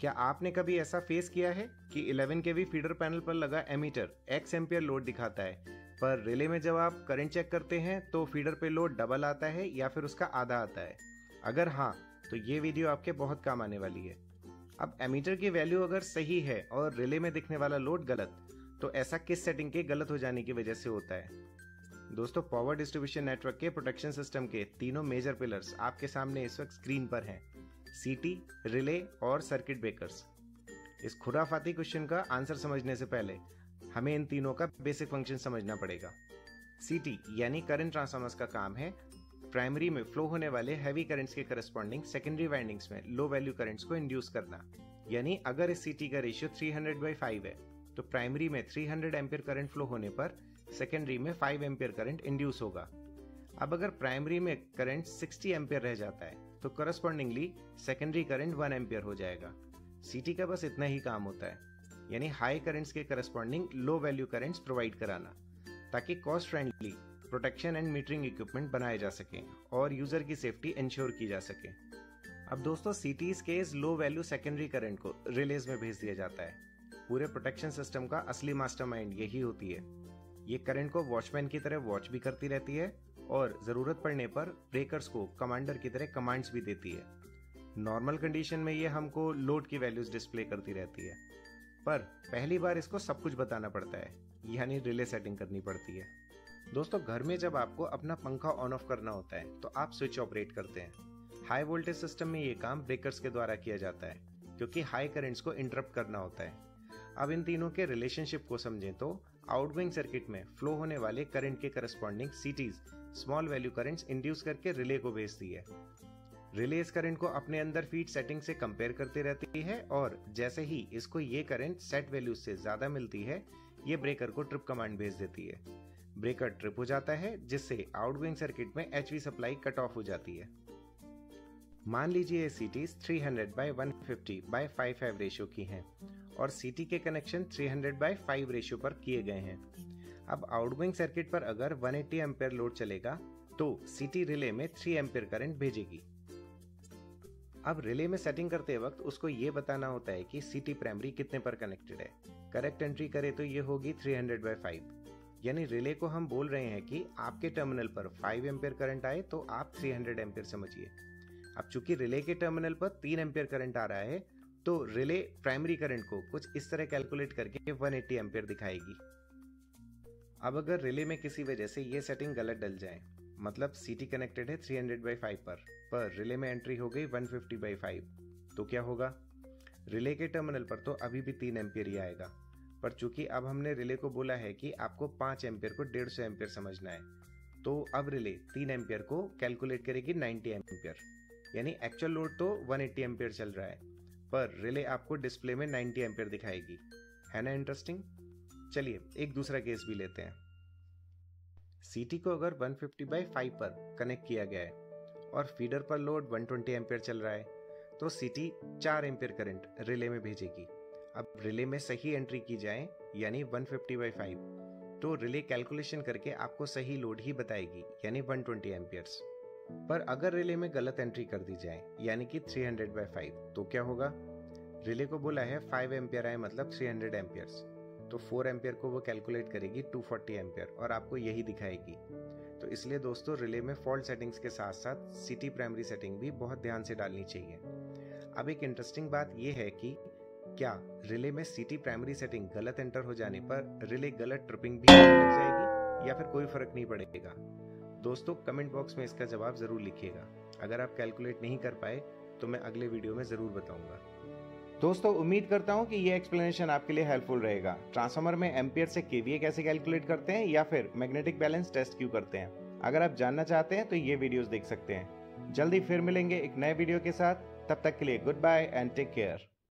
क्या आपने कभी ऐसा फेस किया है कि 11 केवी फीडर पैनल पर लगा एमीटर एक्स एम्पियर लोड दिखाता है, पर रिले में जब आप करंट चेक करते हैं तो फीडर पे लोड डबल आता है या फिर उसका आधा आता है? अगर हाँ, तो ये वीडियो आपके बहुत काम आने वाली है। अब एमीटर की वैल्यू अगर सही है और रिले में दिखने वाला लोड गलत, तो ऐसा किस सेटिंग के गलत हो जाने की वजह से होता है? दोस्तों, पावर डिस्ट्रीब्यूशन नेटवर्क के प्रोटेक्शन सिस्टम के तीनों मेजर पिलर्स आपके सामने इस वक्त स्क्रीन पर हैं, सीटी, रिले और सर्किट ब्रेकर्स। इस खुराफाती क्वेश्चन का आंसर समझने से पहले हमें इन तीनों का बेसिक फंक्शन समझना पड़ेगा। सीटी यानी करंट ट्रांसफार्मर्स का काम है प्राइमरी में फ्लो होने वाले हैवी करंट्स के करस्पॉन्डिंग सेकेंडरी वाइंडिंग्स में लो वैल्यू करंट्स को इंड्यूस करना। यानी अगर इस सीटी का रेशियो 300/5 है तो प्राइमरी में 300 एम्पियर करंट फ्लो होने पर सेकेंडरी में 5 एम्पियर करंट इंड्यूस होगा। अब अगर प्राइमरी में करंट 60 एम्पियर रह जाता है तो करस्पॉन्डिंगली सेकेंडरी करंट 1 एम्पियर हो जाएगा। सीटी का बस इतना ही काम होता है, यानी हाई करंट्स के corresponding low value currents provide कराना, ताकि cost friendly protection and metering equipment बनाए जा सके और यूजर की सेफ्टी इंश्योर की जा सके। अब दोस्तों, सीटीज के इस लो वैल्यू सेकेंडरी करंट को रिलेज में भेज दिया जाता है। पूरे प्रोटेक्शन सिस्टम का असली मास्टरमाइंड यही होती है। ये करंट को वॉचमैन की तरह वॉच भी करती रहती है और जरूरत पड़ने पर ब्रेकर्स को कमांडर की तरह कमांड्स भी देती है। नॉर्मल कंडीशन में ये हमको लोड की वैल्यूज डिस्प्ले करती रहती है, पर पहली बार इसको सब कुछ बताना पड़ता है, यानी रिले सेटिंग करनी पड़ती है। दोस्तों, घर में जब आपको अपना पंखा ऑन ऑफ करना होता है तो आप स्विच ऑपरेट करते हैं। हाई वोल्टेज सिस्टम में ये काम ब्रेकर्स के द्वारा किया जाता है, क्योंकि हाई करंट्स को इंटरप्ट करना होता है। अब इन तीनों के रिलेशनशिप को समझें तो आउटगोइंग सर्किट में फ्लो होने वाले करंट के corresponding CTs small value currents induce करके रिले को भेजती है। रिले इस करंट को अपने अंदर फीड सेटिंग से कंपेयर करती रहती है और जैसे ही इसको ये करंट सेट वैल्यू से ज्यादा मिलती है, ये ब्रेकर को ट्रिप कमांड भेज देती है। ब्रेकर ट्रिप हो जाता है, जिससे आउटगोइंग सर्किट में HV सप्लाई कट ऑफ हो जाती है। मान लीजिए सीटीज 300/150/5 रेशियो की हैं और सीटी के कनेक्शन 300/5 रेशियो पर किए गए हैं। अब आउटगोइंग सर्किट पर अगर 180 एम्पियर लोड चलेगा तो सीटी रिले में 3 एम्पियर करंट भेजेगी। अब रिले में सेटिंग करते वक्त उसको ये बताना होता है कि सीटी प्राइमरी कितने पर कनेक्टेड है। करेक्ट एंट्री करें तो ये होगी 300/5, यानी रिले को हम बोल रहे हैं कि आपके टर्मिनल पर 5 एम्पियर करंट आए तो आप 300 एम्पियर समझिए। अब चूंकि रिले के टर्मिनल पर 3 एम्पियर करंट आ रहा है तो रिले प्राइमरी करंट को कुछ इस तरह कैलकुलेट करके 180 एम्पियर दिखाएगी। अब अगर रिले में किसी वजह से ये सेटिंग गलत डल जाए, मतलब सीटी कनेक्टेड है 300/5 पर रिले में एंट्री हो गई 150/5, तो क्या होगा? रिले के टर्मिनल पर तो अभी भी 3 एम्पियर ही आएगा, पर चूंकि अब हमने रिले को बोला है कि आपको 5 एम्पियर को 150 एम्पियर समझना है, तो अब रिले 3 एम्पियर को कैलकुलेट करेगी 90 एम्पियर, यानी एक्चुअल लोड तो 180 एम्पियर चल रहा है पर रिले आपको डिस्प्ले में 90 एम्पियर दिखाएगी। है ना इंटरेस्टिंग? चलिए एक दूसरा केस भी लेते हैं। सीटी को अगर 150/5 पर कनेक्ट किया गया है और फीडर पर लोड 120 एम्पियर चल रहा है तो सीटी 4 एम्पियर करंट रिले में भेजेगी। अब रिले में सही एंट्री की जाए, यानी 150/5, तो रिले कैलकुलेशन करके आपको सही लोड ही बताएगी, यानी 120 एम्पियर्स। पर अगर रिले में गलत एंट्री कर दी जाए, यानी कि 300/5, तो क्या होगा? रिले को बोला है 5 एम्पियर आए, मतलब 300 एम्पियर्स, तो 4 एम्पियर को वो कैलकुलेट करेगी 240 एम्पियर और आपको यही दिखाएगी। तो इसलिए दोस्तों, रिले में फॉल्ट सेटिंग्स के साथ साथ सीटी प्राइमरी सेटिंग भी बहुत ध्यान से डालनी चाहिए। अब एक इंटरेस्टिंग बात यह है कि क्या रिले में सीटी प्राइमरी सेटिंग गलत एंटर हो जाने पर रिले गलत ट्रिपिंग भी करने लग जाएगी या फिर कोई फर्क नहीं पड़ेगा? दोस्तों, कमेंट बॉक्स में इसका जवाब जरूर लिखिएगा। अगर आप कैलकुलेट नहीं कर पाए तो मैं अगले वीडियो में जरूर बताऊंगा। दोस्तों, उम्मीद करता हूं कि ये एक्सप्लेनेशन आपके लिए हेल्पफुल रहेगा। ट्रांसफार्मर में एम्पियर से केवीए कैसे कैलकुलेट करते हैं या फिर मैग्नेटिक बैलेंस टेस्ट क्यों करते हैं, अगर आप जानना चाहते हैं तो ये वीडियोस देख सकते हैं। जल्दी फिर मिलेंगे एक नए वीडियो के साथ, तब तक के लिए good bye and take care.